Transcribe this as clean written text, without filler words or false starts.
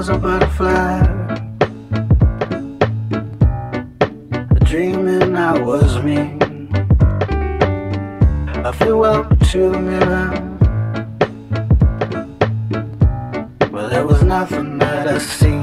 was a butterfly, dreaming I was me. I flew up to the mirror, but there was nothing that I seen.